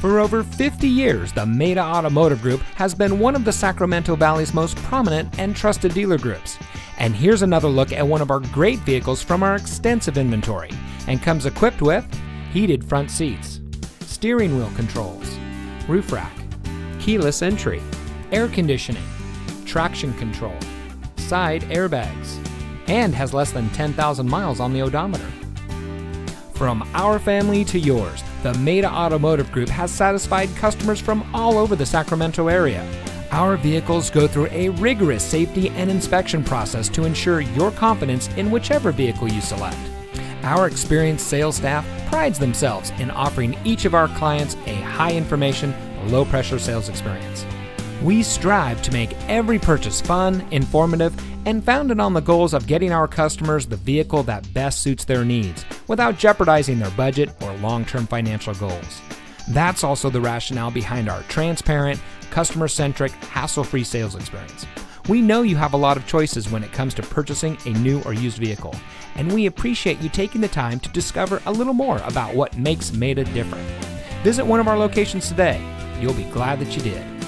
For over 50 years, the Maita Automotive Group has been one of the Sacramento Valley's most prominent and trusted dealer groups. And here's another look at one of our great vehicles from our extensive inventory, and comes equipped with heated front seats, steering wheel controls, roof rack, keyless entry, air conditioning, traction control, side airbags, and has less than 10,000 miles on the odometer. From our family to yours, the Maita Automotive Group has satisfied customers from all over the Sacramento area. Our vehicles go through a rigorous safety and inspection process to ensure your confidence in whichever vehicle you select. Our experienced sales staff prides themselves in offering each of our clients a high information, low pressure sales experience. We strive to make every purchase fun, informative, and founded on the goals of getting our customers the vehicle that best suits their needs without jeopardizing their budget or long-term financial goals. That's also the rationale behind our transparent, customer-centric, hassle-free sales experience. We know you have a lot of choices when it comes to purchasing a new or used vehicle, and we appreciate you taking the time to discover a little more about what makes Maita different. Visit one of our locations today. You'll be glad that you did.